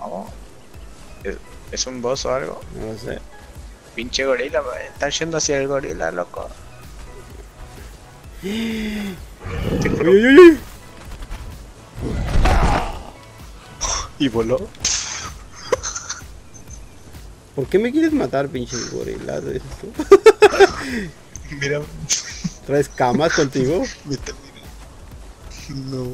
Vamos. ¿Es un boss o algo? No sé. Pinche gorila, están yendo hacia el gorila, loco. Uy, uy, uy. Y voló. ¿Por qué me quieres matar, pinche gorila? Mira. ¿Traes camas contigo? No.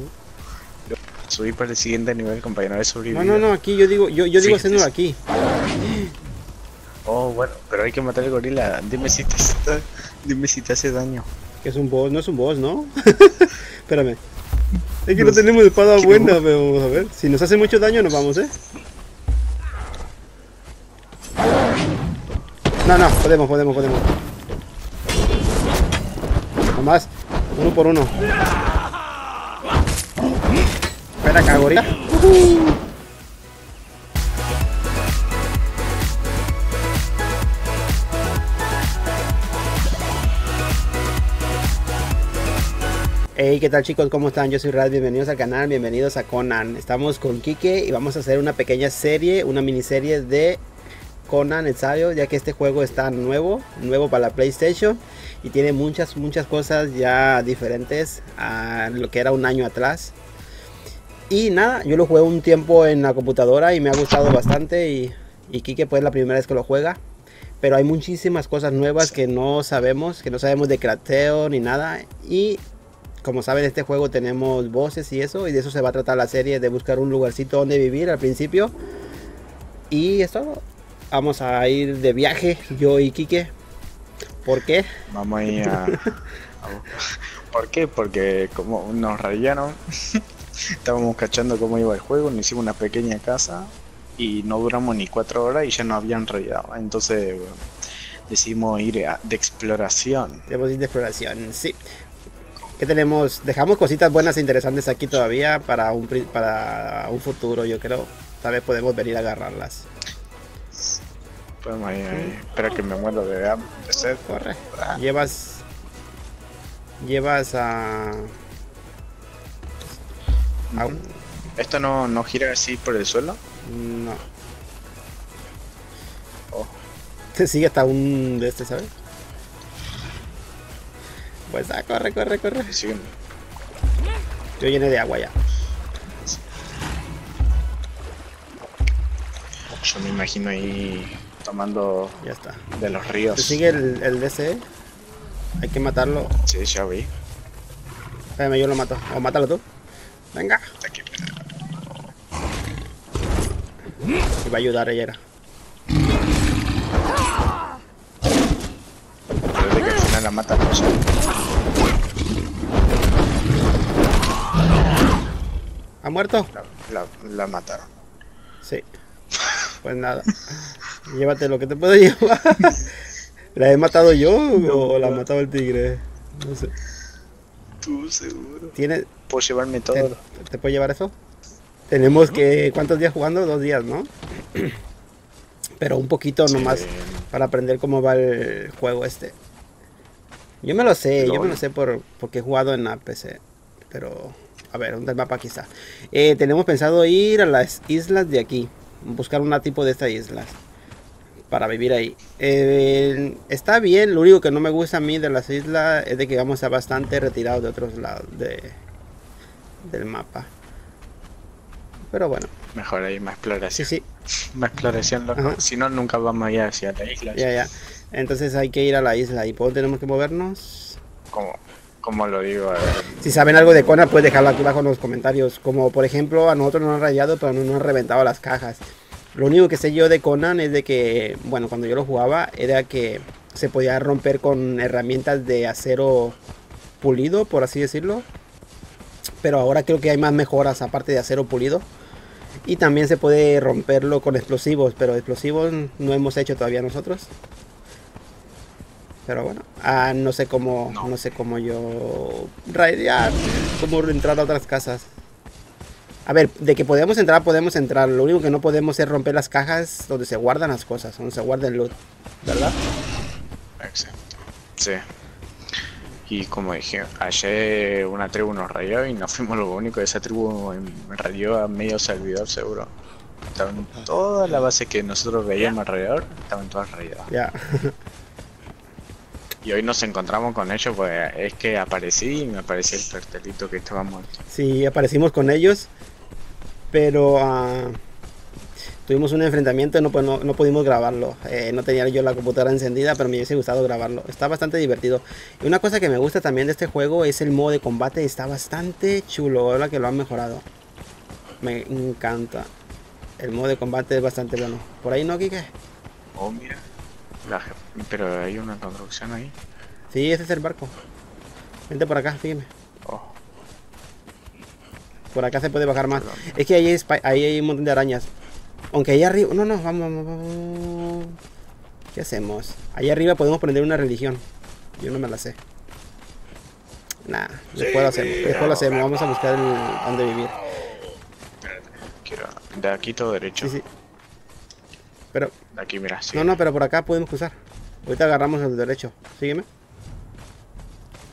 Subí para el siguiente nivel, compañero, de sobrevivir. No, no, no, aquí yo digo haciéndolo aquí. Oh, bueno, pero hay que matar al gorila. Dime si te hace daño. Que es un boss, no es un boss, ¿no? Espérame. Es que no tenemos espada buena, pero vamos a ver. Si nos hace mucho daño nos vamos, ¿eh? No, no, podemos. Nomás, uno por uno. Espera acá, gorila. Hey, ¿qué tal, chicos? ¿Cómo están? Yo soy Rad, bienvenidos al canal, bienvenidos a Conan. Estamos con Kike y vamos a hacer una pequeña serie, una miniserie de Conan Exiles, ya que este juego está nuevo para la PlayStation y tiene muchas cosas ya diferentes a lo que era un año atrás. Y nada, yo lo jugué un tiempo en la computadora y me ha gustado bastante y Kike pues es la primera vez que lo juega. Pero hay muchísimas cosas nuevas que no sabemos de crafteo ni nada. Y como saben, en este juego tenemos voces y eso, y de eso se va a tratar la serie, de buscar un lugarcito donde vivir al principio. Y esto, vamos a ir de viaje, yo y Kike. ¿Por qué? Vamos a ir a... ¿Por qué? Porque como nos rayaron, estábamos cachando cómo iba el juego, nos hicimos una pequeña casa y no duramos ni 4 horas y ya nos habían rayado. Entonces, bueno, decidimos ir de exploración. Debemos ir de exploración, sí. ¿Qué tenemos? Dejamos cositas buenas e interesantes aquí todavía para un futuro, yo creo. Tal vez podemos venir a agarrarlas. Podemos ir ahí. Espera que me muero de hambre. Corre. Ah. Llevas a... ¿Esto no gira así por el suelo? No. Oh. Te sigue hasta un de este, ¿sabes? Pues ah, corre. Sígueme. Yo llené de agua ya. Yo me imagino ahí tomando. Ya está. De los ríos. ¿Te sigue el DC? Hay que matarlo. Sí, ya vi. Espérame, yo lo mato. O mátalo tú. Venga. Aquí. Me va a ayudar ella. Desde que al final la mata no sé. ¿Ha muerto? La mataron. Sí. Pues nada. Llévate lo que te puedo llevar. ¿La he matado yo o la ha matado el tigre? No sé. Tú seguro. ¿Tienes? Puedo llevarme todo. ¿Te puedo llevar eso? Tenemos que... ¿Cuántos días jugando? 2 días, ¿no? Pero un poquito nomás para aprender cómo va el juego este. Yo me lo sé, porque he jugado en la PC. Pero... A ver, ¿dónde el mapa quizá? Tenemos pensado ir a las islas de aquí. Buscar una tipo de estas islas para vivir ahí. Está bien, lo único que no me gusta a mí de las islas es de que vamos a estar bastante retirados de otros lados del mapa. Pero bueno. Mejor ahí más exploración. Sí. Más exploración, si no nunca vamos a ir hacia la isla. Ya. Entonces hay que ir a la isla. ¿Y por dónde tenemos que movernos? Como lo digo, si saben algo de Conan, pues dejarlo aquí abajo en los comentarios. Como por ejemplo, a nosotros nos han rayado, pero no nos han reventado las cajas. Lo único que sé yo de Conan es de que, bueno, cuando yo lo jugaba, era que se podía romper con herramientas de acero pulido, por así decirlo. Pero ahora creo que hay más mejoras aparte de acero pulido. Y también se puede romperlo con explosivos, pero explosivos no hemos hecho todavía nosotros. Pero bueno, no sé cómo yo raidear, cómo entrar a otras casas. A ver, de que podemos entrar. Lo único que no podemos es romper las cajas donde se guardan las cosas, donde se guarda el loot, ¿verdad? Exacto. Sí. Y como dije, ayer una tribu nos rayó y nos fuimos lo único. Esa tribu rayó a medio servidor seguro. Estaban toda la base que nosotros veíamos alrededor, estaban todas alrededor. Ya. Y hoy nos encontramos con ellos, pues es que aparecí y me apareció el cartelito que estaba muerto. Sí, aparecimos con ellos, pero tuvimos un enfrentamiento y no pudimos grabarlo. No tenía yo la computadora encendida, pero me hubiese gustado grabarlo. Está bastante divertido. Y una cosa que me gusta también de este juego es el modo de combate. Está bastante chulo, ahora que lo han mejorado. Me encanta. El modo de combate es bastante bueno. ¿Por ahí no, Kike? Oh, mira. Pero hay una construcción ahí. Sí, este es el barco. Vente por acá, fíjeme. Oh. Por acá se puede bajar más. Perdón. Es que ahí hay un montón de arañas. Aunque ahí arriba... No, no, vamos. ¿Qué hacemos? Ahí arriba podemos prender una religión. Yo no me la sé. Nah, después lo hacemos. Vamos a buscar dónde vivir. De aquí todo derecho. Sí, sí. Pero... De aquí, mira. Sígueme. No, no, pero por acá podemos cruzar. Ahorita agarramos el derecho. Sígueme.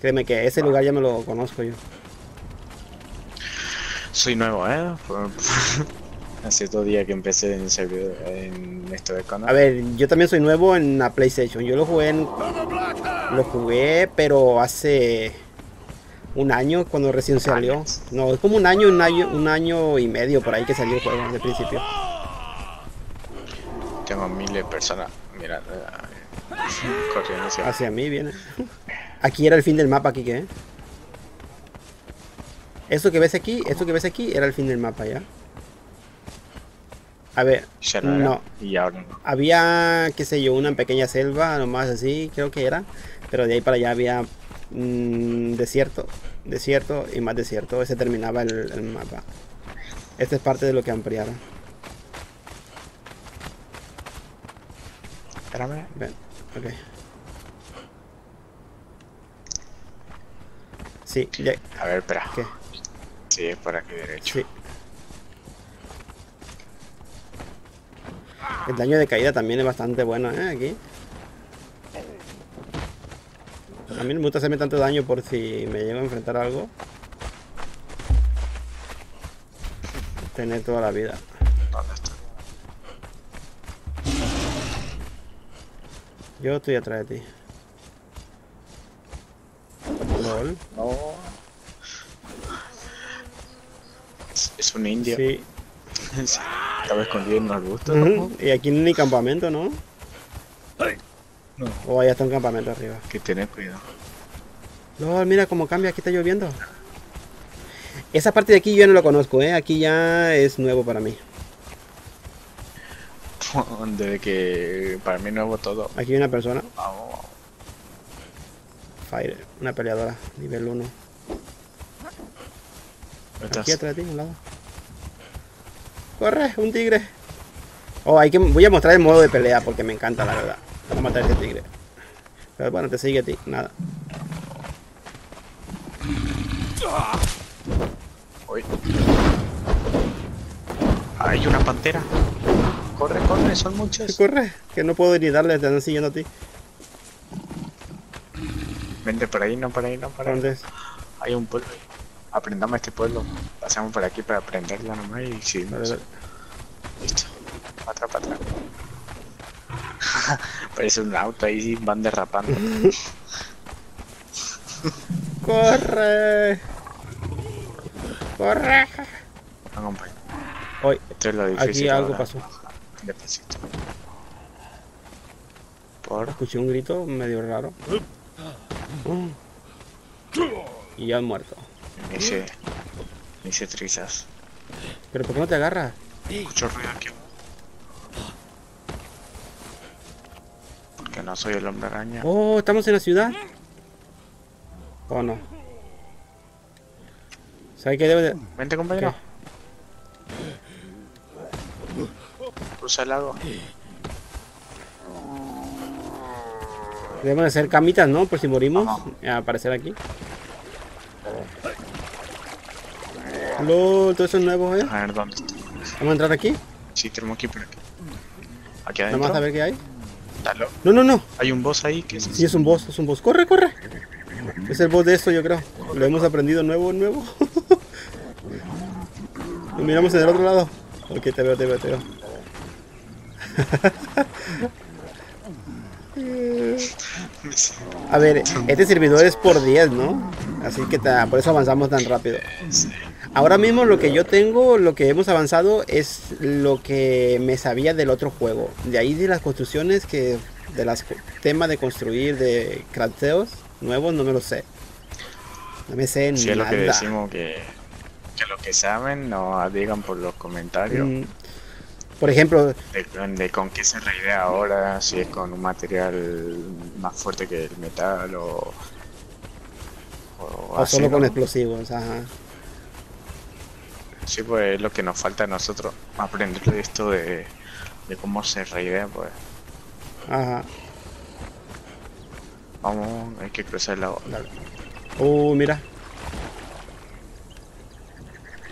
Créeme que ese lugar ya me lo conozco yo. Soy nuevo, ¿eh? Hace 2 días que empecé en servidor, en esto de Conan. A ver, yo también soy nuevo en la PlayStation. Yo lo jugué, pero hace un año cuando recién salió. No, es como un año y medio por ahí que salió el juego desde el principio. Tengo miles de personas mirando corriendo hacia mí viene. Aquí era el fin del mapa, Kike, ¿eh? Esto que ves aquí era el fin del mapa ya. A ver, no, y ahora no. Había, qué sé yo, una pequeña selva, nomás así, creo que era. Pero de ahí para allá había desierto y más desierto. Ese terminaba el mapa. Esta es parte de lo que ampliaron. Espérame. Ven, ok. Sí, ya. A ver, espera. ¿Qué? Sí, es por aquí derecho. Sí. El daño de caída también es bastante bueno, ¿eh? Aquí. A mí no me gusta hacerme tanto daño por si me llego a enfrentar a algo. Tener toda la vida. ¿Dónde está? Yo estoy atrás de ti. LOL. No. Es un indio. Sí. Estaba escondido en un arbusto, ¿no? Y aquí ni campamento, ¿no? No. Oh, allá está un campamento arriba. Que tenés cuidado. No, mira cómo cambia, aquí está lloviendo. Esa parte de aquí yo no la conozco, ¿eh? Aquí ya es nuevo para mí. Desde que para mí nuevo todo. Aquí hay una persona. Oh. Fire, una peleadora, nivel 1. Aquí atrás de ti, a un lado. ¡Corre! ¡Un tigre! Oh, hay que... Voy a mostrar el modo de pelea porque me encanta, la verdad. Vamos a matar a este tigre. Pero bueno, te sigue a ti. Nada. Uy. Hay una pantera. ¡Corre, corre! ¡Son muchos! ¡Corre! Que no puedo ni darle, te están siguiendo a ti. Vente por ahí, no por ahí. ¿Dónde es? Hay un pueblo. Aprendamos este pueblo. Pasamos por aquí para aprenderla nomás y sí. Listo. Para atrás. Parece un auto ahí, sí, van derrapando. ¡Corre! ¡Corre! Acompaña. Hoy, esto es lo difícil. Aquí algo pasó. Despacito. Escuché un grito medio raro. Y ya han muerto. Me hice trizas. ¿Pero por qué no te agarras? Escucho ruido aquí. Porque no soy el hombre araña. Oh, ¿estamos en la ciudad? ¿O no? ¿Sabes qué debe de...? Vente, compañero. Cruza el lago. Debemos hacer camitas, ¿no? Por si morimos. A aparecer aquí. LOL, todo eso es nuevo, ¿eh? A ver, ¿dónde está? ¿Vamos a entrar aquí? Sí, tenemos que ir por aquí. Aquí adentro. Vamos a ver qué hay. Dalo. No, no, no. Hay un boss ahí que es... Sí, es un boss. ¡Corre, corre! Es el boss de esto, yo creo. Lo hemos aprendido nuevo. Lo miramos en el otro lado. Ok, te veo. A ver, este servidor es por 10, ¿no? Así que por eso avanzamos tan rápido. Ahora mismo lo que yo tengo, lo que hemos avanzado es lo que me sabía del otro juego. De ahí de las construcciones, que de las temas de construir, de crafteos nuevos, no me lo sé. No me sé nada. Es lo que decimos, que lo que saben no digan por los comentarios. Por ejemplo, de con qué se la idea ahora, si es con un material más fuerte que el metal o así, solo con explosivos, ajá. Sí, pues es lo que nos falta a nosotros, aprender de esto de cómo se reidea, pues. Ajá. Vamos, hay que cruzar la onda. Mira.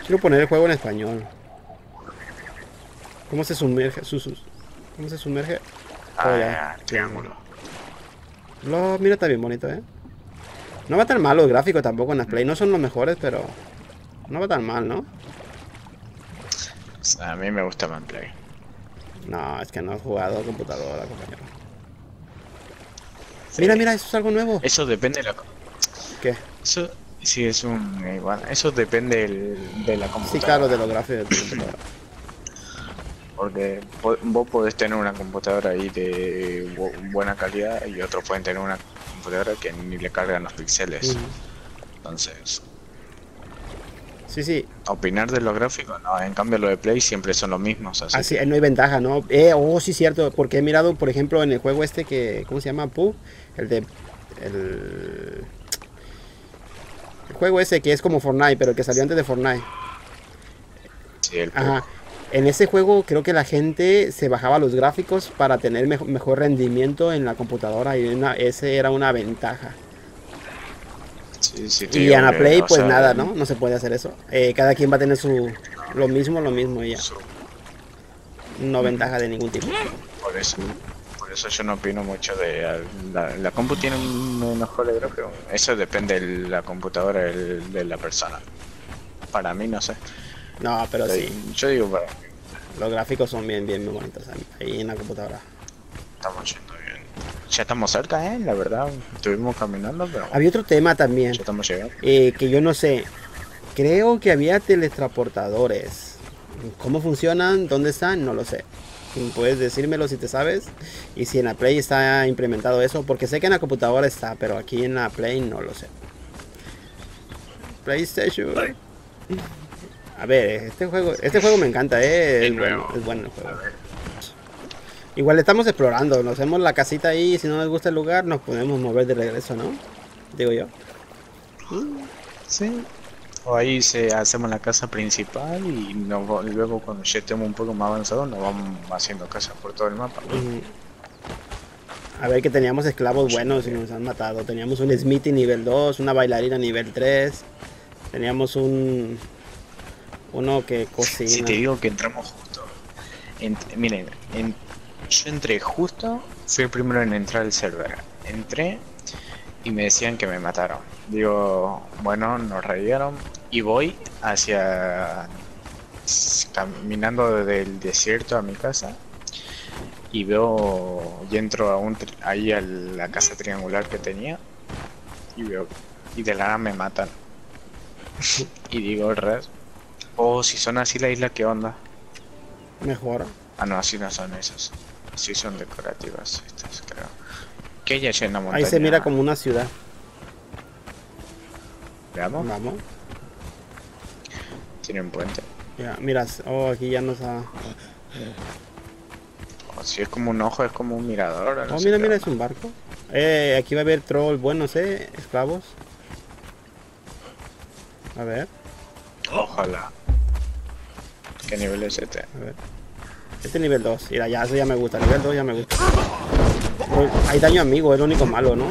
Quiero poner el juego en español. ¿Cómo se sumerge? ¿Cómo se sumerge? Triángulo. Mira, está bien bonito, ¿eh? No va tan mal los gráficos tampoco en las Play. No son los mejores, pero no va tan mal, ¿no? O sea, a mí me gusta más Play. No, es que no he jugado a computadora, compañero. Sí. Mira, eso es algo nuevo. Eso depende de la... ¿Qué? Eso sí es un... Igual. Eso depende de la computadora. Sí, claro, de los gráficos de la computadora. Porque vos podés tener una computadora ahí de buena calidad y otros pueden tener una computadora que ni le cargan los píxeles. Entonces... Sí. Opinar de los gráficos, no. En cambio, los de Play siempre son los mismos. Así que... no hay ventaja, ¿no? Sí, cierto. Porque he mirado, por ejemplo, en el juego este que... ¿Cómo se llama? PUBG. El juego ese que es como Fortnite, pero el que salió antes de Fortnite. Sí, el PUBG. Ajá. En ese juego creo que la gente se bajaba los gráficos para tener mejor rendimiento en la computadora, y ese era una ventaja. Sí, y en la Play pues nada, ¿no? No se puede hacer eso. Cada quien va a tener lo mismo y ya. No ventaja de ningún tipo. Por eso yo no opino mucho de... La compu tiene un mejor gráfico. Eso depende de la computadora de la persona. Para mí no sé. No, pero sí. Yo digo, para los gráficos son bien bonitos ahí en la computadora. Estamos yendo bien. Ya estamos cerca, la verdad. Estuvimos caminando, pero... Había otro tema también. Ya estamos llegando. Que yo no sé. Creo que había teletransportadores. ¿Cómo funcionan? ¿Dónde están? No lo sé. Puedes decírmelo si te sabes. Y si en la Play está implementado eso. Porque sé que en la computadora está, pero aquí en la Play no lo sé. PlayStation. Play. A ver, este juego me encanta, es bueno el juego. Igual estamos explorando, nos hacemos la casita ahí, y si no nos gusta el lugar nos podemos mover de regreso, ¿no? Digo yo. Sí. O ahí hacemos la casa principal y luego cuando ya estemos un poco más avanzados nos vamos haciendo casas por todo el mapa. A ver, que teníamos esclavos buenos y nos han matado. Teníamos un Smithy nivel 2, una bailarina nivel 3, teníamos un... Uno que cocina. Si te digo que entramos justo. Miren, yo entré justo, fui el primero en entrar al server. Entré y me decían que me mataron. Digo, bueno, nos raidearon. Y voy caminando del desierto a mi casa. Y veo, y entro ahí a la casa triangular que tenía. Y veo, y de la nada me matan. Y digo, Rad. Si son así la isla, ¿qué onda? Mejor. No, así no son esas. Así son decorativas estas, creo. Que ya llena montaña. Ahí se mira como una ciudad. Veamos. Vamos. Tiene un puente. Ya, mira, aquí ya nos ha... Si es como un ojo, es como un mirador. No, mira, es un barco. Aquí va a haber troll, buenos, esclavos. A ver. Ojalá. ¿Qué nivel es este? A ver. Este nivel 2. Mira, ya, eso ya me gusta. Nivel 2 ya me gusta. Pero hay daño amigo, es lo único malo, ¿no?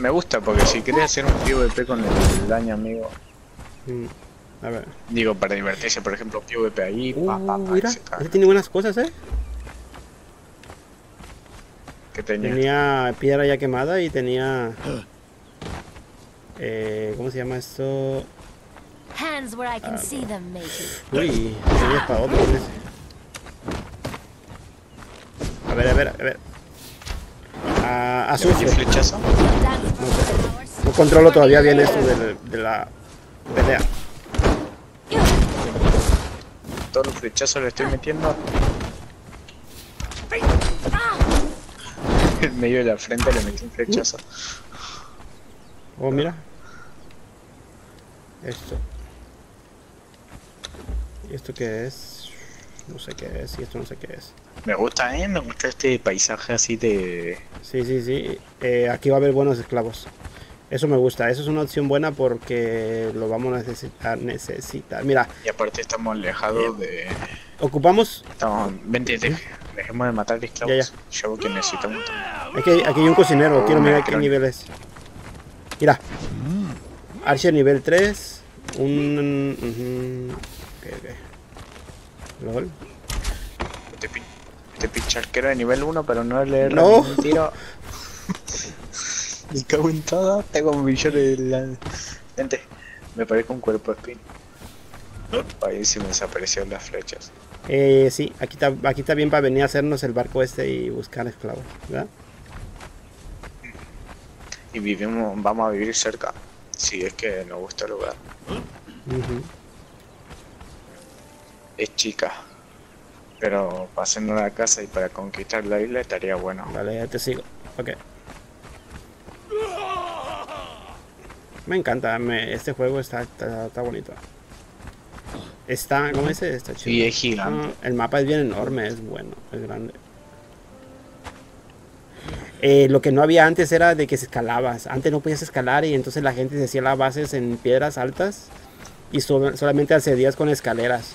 Me gusta porque si querés hacer un PvP con el daño amigo. A ver. Digo, para divertirse, por ejemplo, PvP ahí. Mira, este tiene buenas cosas, ¿Qué tenía? Tenía piedra ya quemada y tenía... ¿Cómo se llama esto? Uy, se es para otro, parece. A ver, a ver, a ver. Azul. Flechazo. No controlo todavía bien esto de la pelea. Todos los flechazos le estoy metiendo. En medio de la frente le metí un flechazo. Oh, mira. Esto. ¿Y esto qué es? No sé qué es, y esto no sé qué es. Me gusta, me gusta este paisaje así de... Sí, sí, sí. Aquí va a haber buenos esclavos. Eso me gusta, eso es una opción buena porque lo vamos a necesitar. Mira. Y aparte estamos alejados de... Ocupamos... Estamos... Vente, dejemos de matar de esclavos. Ya, ya. Yo que necesitamos también. Es que aquí hay un cocinero, quiero mirar qué nivel es. Mira. Archer nivel 3. Ok, ok. LOL. Este picharquero de nivel 1, pero no le erra ningún tiro. Me cago en todo, tengo millones de la... Gente, me parezco un cuerpo spin. Ahí sí me desaparecieron las flechas. Sí, aquí está bien para venir a hacernos el barco este y buscar esclavos, ¿verdad? Y vivimos, vamos a vivir cerca, si es que nos gusta el lugar. Es chica, pero para hacernos la casa y para conquistar la isla estaría bueno. Vale, ya te sigo, ok. Me encanta, este juego está bonito. Está, ¿cómo es? Está chido. Y es gigante. No, el mapa es bien enorme, es bueno, es grande. Lo que no había antes era de que se escalabas. Antes no podías escalar y entonces la gente se hacía las bases en piedras altas y solamente accedías con escaleras.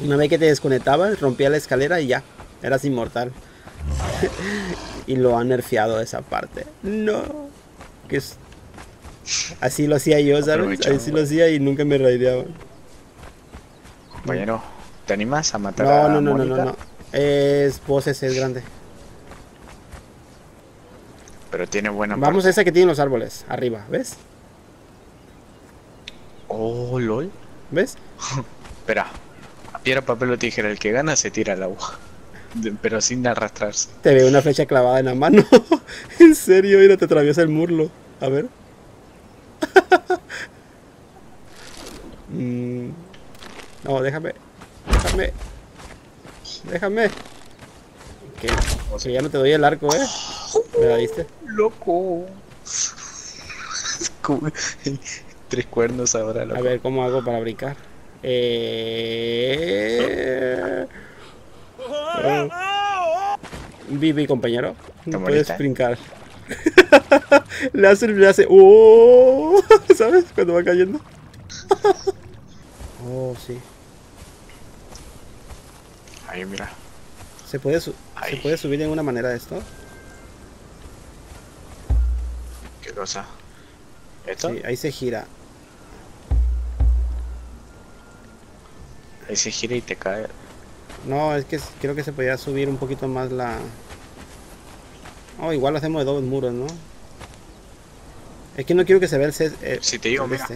Una vez que te desconectabas, rompías la escalera y ya, eras inmortal. Y lo han nerfeado esa parte. No, que es... Así lo hacía yo, ¿sabes? Así lo hacía y nunca me raideaba. Compañero, ¿te animas a matar a Mónica? No. Es voces, es grande. Pero tiene buena... Vamos a esa que tiene los árboles, arriba, ¿ves? Oh, lol. ¿Ves? Espera, piedra, papel o tijera, el que gana se tira al agua. Pero sin arrastrarse. Te veo una flecha clavada en la mano. En serio, mira, te atraviesa el muslo. A ver. No, déjame. Que okay. O sea, ya no te doy el arco, ¿me la diste? Loco. Tres cuernos ahora, loco. A ver, ¿cómo hago para brincar? Vivi, compañero. No puedes brincar. Le hace ¡oh! ¿Sabes? Cuando va cayendo. Oh, sí. Ahí, mira. ¿Se puede subir de alguna manera esto? ¿Qué cosa? ¿Esto? Sí, ahí se gira. Ahí se gira y te cae. No, es que creo que se podía subir un poquito más la... Oh, igual lo hacemos de dos muros, ¿no? Es que no quiero que se vea el... Si te digo, mira.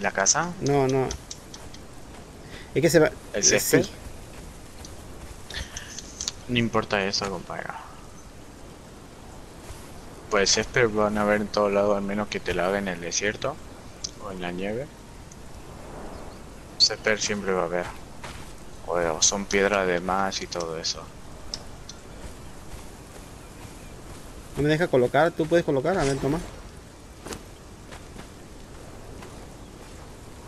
¿La casa? No. Es que se va... ¿El césped? Sí. No importa eso, compañero. Pues césped van a ver en todos lados, al menos que te la hagan en el desierto o en la nieve. Césped siempre va a haber. O son piedras de más y todo eso. No me deja colocar, tú puedes colocar, a ver, toma.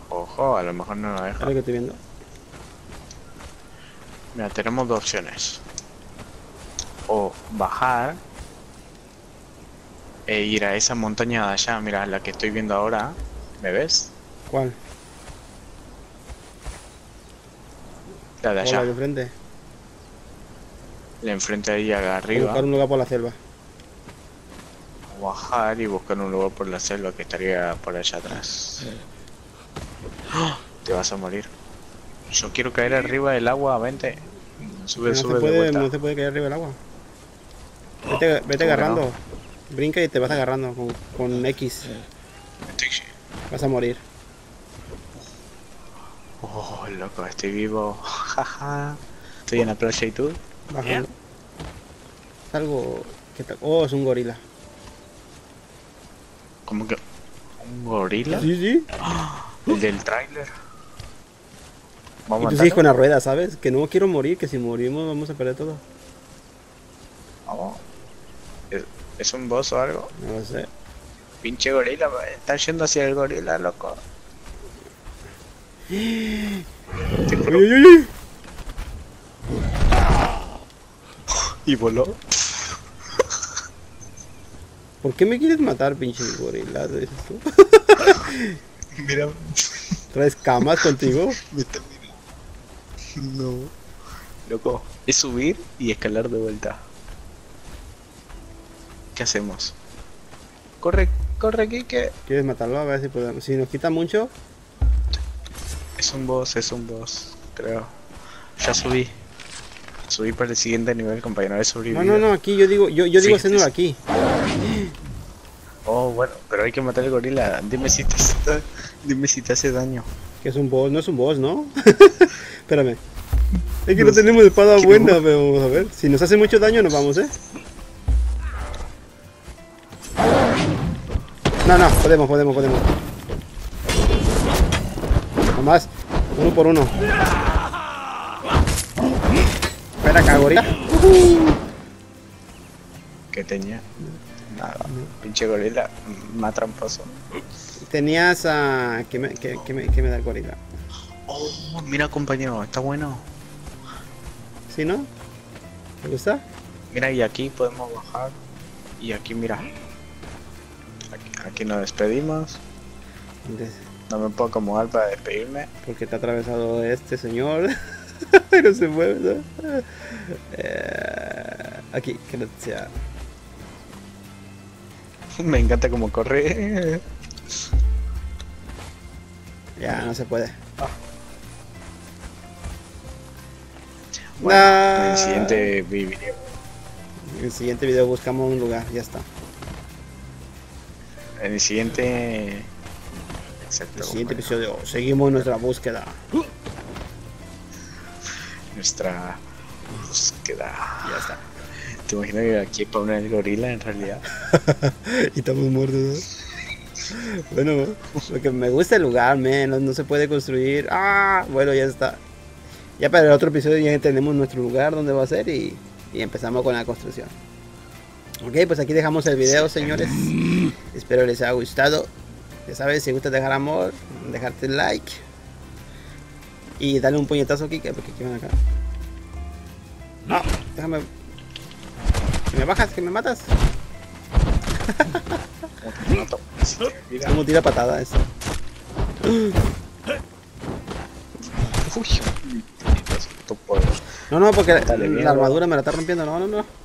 Ojo, a lo mejor no lo deja. Claro que estoy viendo. Mira, tenemos dos opciones. O bajar e ir a esa montaña de allá, mira, la que estoy viendo ahora. ¿Me ves? ¿Cuál? La de allá. ¿La de enfrente? La enfrente ahí arriba. Buscar un lugar por la selva. Bajar y buscar un lugar por la selva que estaría por allá atrás. ¡Oh! Te vas a morir. Yo quiero caer arriba del agua, vente. Sube, no se puede caer arriba del agua. Vete agarrando. Brinca y te vas agarrando con X. Vas a morir. Oh, loco, estoy vivo. Jaja. Estoy en la playa y tú. Bajando. Es algo que te... Oh, es un gorila. ¿Cómo que? ¿Un gorila? Sí, sí. El del tráiler. Y tú sigues con la rueda, ¿sabes? Que no quiero morir, que si morimos vamos a perder todo. Vamos. ¿Es un boss o algo? No sé. Pinche gorila, está yendo hacia el gorila, loco. Uy, uy, uy. Y voló. ¿Por qué me quieres matar, pinche gorila? ¿Dices tú? Mira. ¿Traes camas contigo? No. Loco, es subir y escalar de vuelta. ¿Qué hacemos? Corre, corre, Kike. ¿Quieres matarlo? A ver si podemos. Si nos quita mucho. Es un boss, creo. Ya subí. Subí para el siguiente nivel, compañero. He sobrevivido. No, no, no, aquí yo digo, yo digo haciéndolo aquí. Oh, bueno, pero hay que matar al gorila. Dime si te hace, daño. Que es un boss, no es un boss, ¿no? Espérame. Es que no tenemos espada buena, pero vamos a ver. Si nos hace mucho daño nos vamos, ¿eh? No, no, podemos, podemos. Nomás, uno por uno. Espera acá, gorila. ¿Qué tenía? Nada, pinche gorila, más tramposo. Tenías a... ¿Qué me da el gorila? Oh, mira compañero, está bueno. ¿Sí, no? ¿Te gusta? Mira, y aquí podemos bajar. Y aquí, mira. Aquí nos despedimos. No me puedo acomodar para despedirme. Porque te ha atravesado este señor. No se mueve, ¿no? Aquí, que no sea. Me encanta como corre. Ya, no se puede. Ah. Bueno, en el siguiente video. En el siguiente video buscamos un lugar, ya está. En el siguiente... Exacto, el siguiente episodio. Seguimos nuestra búsqueda. Nuestra búsqueda. Ya está. ¿Te imaginas que aquí spawna el gorila en realidad? Y estamos muertos, ¿no? Bueno, porque me gusta el lugar, man. No se puede construir. Ah, bueno, ya está. Ya para el otro episodio ya tenemos nuestro lugar donde va a ser y empezamos con la construcción. Ok, pues aquí dejamos el video, señores. Espero les haya gustado. Ya sabes, si gusta dejar amor, dejarte el like. Y dale un puñetazo aquí, porque aquí van acá. No, déjame. Que me bajas, que me matas. Como tira patada eso. No, no, porque la armadura me la está rompiendo, no, no, no.